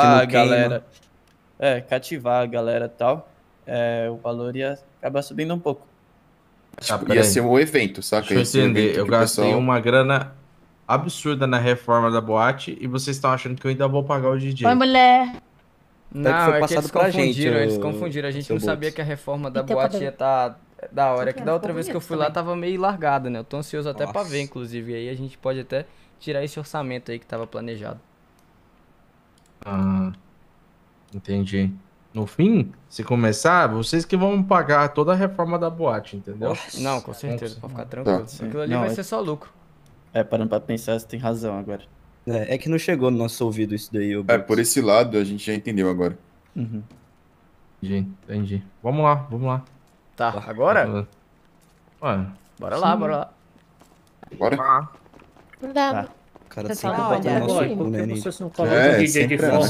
cativar a galera. É, cativar a galera e tal. É, o valor ia acabar subindo um pouco. Tipo, ia ser um evento, saca? Deixa eu entender. Eu gastei uma grana absurda na reforma da boate e vocês estão achando que eu ainda vou pagar o DJ. Oi, mulher! Não, é que foi passado pra gente. Eles confundiram. A gente não sabia que a reforma da boate ia estar da hora. Que da outra vez que eu fui lá tava meio largada, né? Eu tô ansioso até pra ver, inclusive. E aí a gente pode até tirar esse orçamento aí que tava planejado. Ah, entendi. No fim, se começar, vocês que vão pagar toda a reforma da boate, entendeu? Nossa, não, com certeza, pode ficar tranquilo. Tá. Aquilo ali não, vai ser só lucro. É, parando pra pensar, você tem razão agora. É que não chegou no nosso ouvido isso daí. É, por esse lado a gente já entendeu agora. Uhum. Entendi. Vamos lá. Tá, agora? Ué. Bora lá. Tá. Cara, sempre batendo no nosso cu, né? É, sempre.